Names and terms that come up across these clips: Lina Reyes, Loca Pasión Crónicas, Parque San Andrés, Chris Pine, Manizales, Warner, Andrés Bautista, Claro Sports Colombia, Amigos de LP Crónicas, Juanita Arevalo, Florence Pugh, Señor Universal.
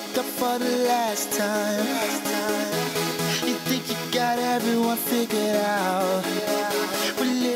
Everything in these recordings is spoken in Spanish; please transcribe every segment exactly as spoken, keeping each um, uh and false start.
fucked up for the last time. You think you got everyone figured out.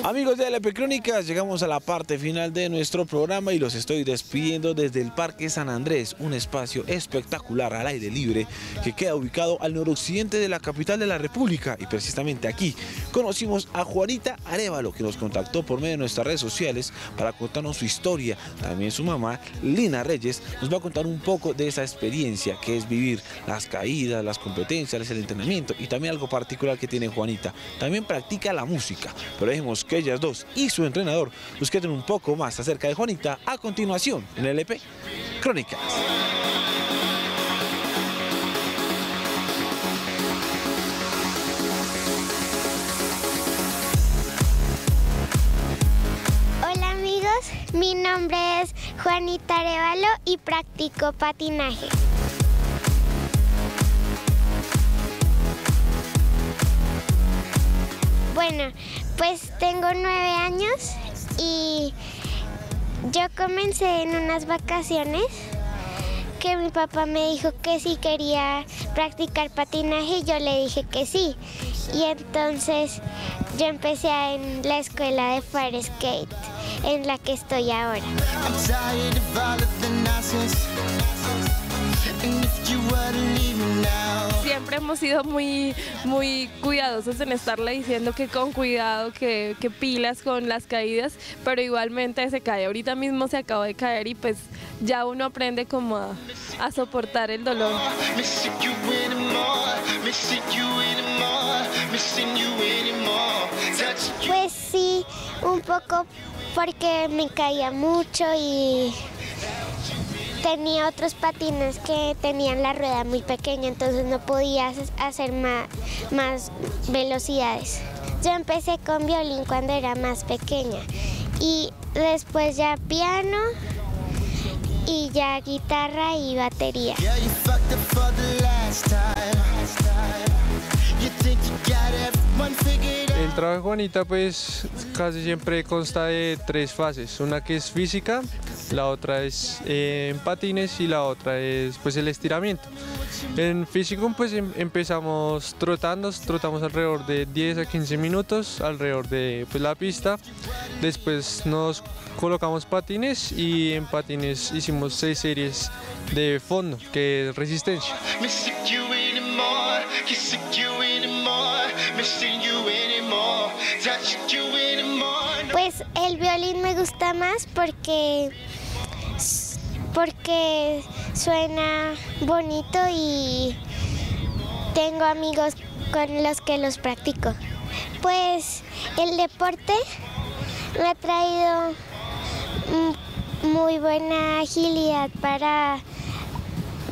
Amigos de L P Crónicas, llegamos a la parte final de nuestro programa y los estoy despidiendo desde el Parque San Andrés, un espacio espectacular al aire libre que queda ubicado al noroccidente de la capital de la República, y precisamente aquí conocimos a Juanita Arevalo, que nos contactó por medio de nuestras redes sociales para contarnos su historia. También su mamá, Lina Reyes, nos va a contar un poco de esa experiencia que es vivir las caídas, las competencias, el entrenamiento, y también algo particular que tiene Juanita. También practica la música, pero dejemos que ellas dos y su entrenador nos queden un poco más acerca de Juanita a continuación en L P Crónicas. Hola amigos, mi nombre es Juanita Arevalo y practico patinaje. Bueno, pues tengo nueve años y yo comencé en unas vacaciones que mi papá me dijo que si quería practicar patinaje y yo le dije que sí. Y entonces yo empecé en la escuela de Fire Skate, en la que estoy ahora. Siempre hemos sido muy, muy cuidadosos en estarle diciendo que con cuidado, que, que pilas con las caídas, pero igualmente se cae. Ahorita mismo se acabó de caer y pues ya uno aprende como a, a soportar el dolor. Pues sí, un poco porque me caía mucho y tenía otros patines que tenían la rueda muy pequeña, entonces no podía hacer más, más velocidades. Yo empecé con violín cuando era más pequeña y después ya piano y ya guitarra y batería. El trabajo de Juanita pues casi siempre consta de tres fases, una que es física, la otra es eh, en patines y la otra es pues el estiramiento. En físico pues em empezamos trotando, trotamos alrededor de diez a quince minutos alrededor de pues, la pista, después nos colocamos patines y en patines hicimos seis series de fondo, que es resistencia. Pues el violín me gusta más porque, porque suena bonito y tengo amigos con los que los practico. Pues el deporte me ha traído muy buena agilidad para,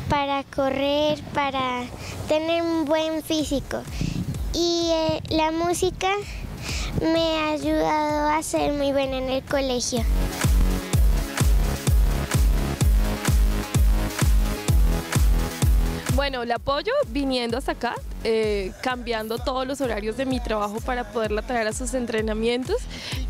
para correr, para tener un buen físico. Y eh, la música me ha ayudado a ser muy buena en el colegio. Bueno, el apoyo viniendo hasta acá, eh, cambiando todos los horarios de mi trabajo para poderla traer a sus entrenamientos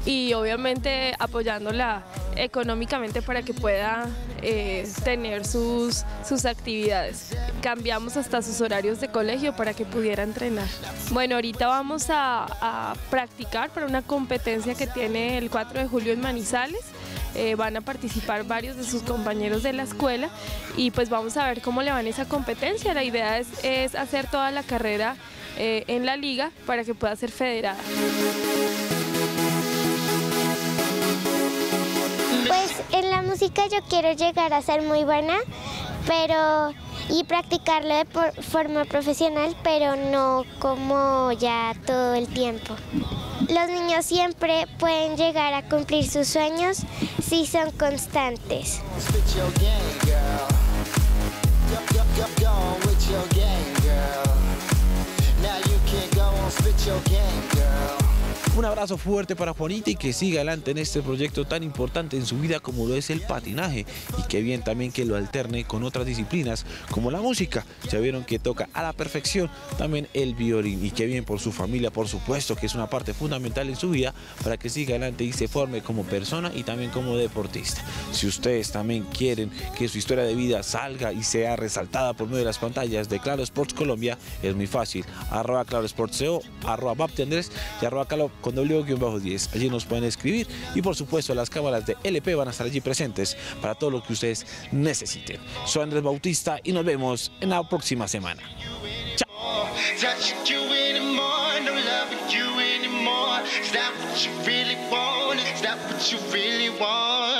y obviamente apoyándola económicamente para que pueda eh, tener sus, sus actividades. Cambiamos hasta sus horarios de colegio para que pudiera entrenar. Bueno, ahorita vamos a, a practicar para una competencia que tiene el cuatro de julio en Manizales. Eh, van a participar varios de sus compañeros de la escuela y pues vamos a ver cómo le van esa competencia. La idea es, es hacer toda la carrera eh, en la liga para que pueda ser federada. Pues en la música yo quiero llegar a ser muy buena, pero y practicarlo de por, forma profesional, pero no como ya todo el tiempo. Los niños siempre pueden llegar a cumplir sus sueños si son constantes. Un abrazo fuerte para Juanita y que siga adelante en este proyecto tan importante en su vida como lo es el patinaje, y que bien también que lo alterne con otras disciplinas como la música. Ya vieron que toca a la perfección también el violín, y que bien por su familia, por supuesto, que es una parte fundamental en su vida para que siga adelante y se forme como persona y también como deportista. Si ustedes también quieren que su historia de vida salga y sea resaltada por medio de las pantallas de Claro Sports Colombia, es muy fácil, arroba Claro Sports C O, arroba Bapti Andrés y arroba Calo con doble u guión diez. Allí nos pueden escribir y por supuesto las cámaras de L P van a estar allí presentes para todo lo que ustedes necesiten. Soy Andrés Bautista y nos vemos en la próxima semana. Chao.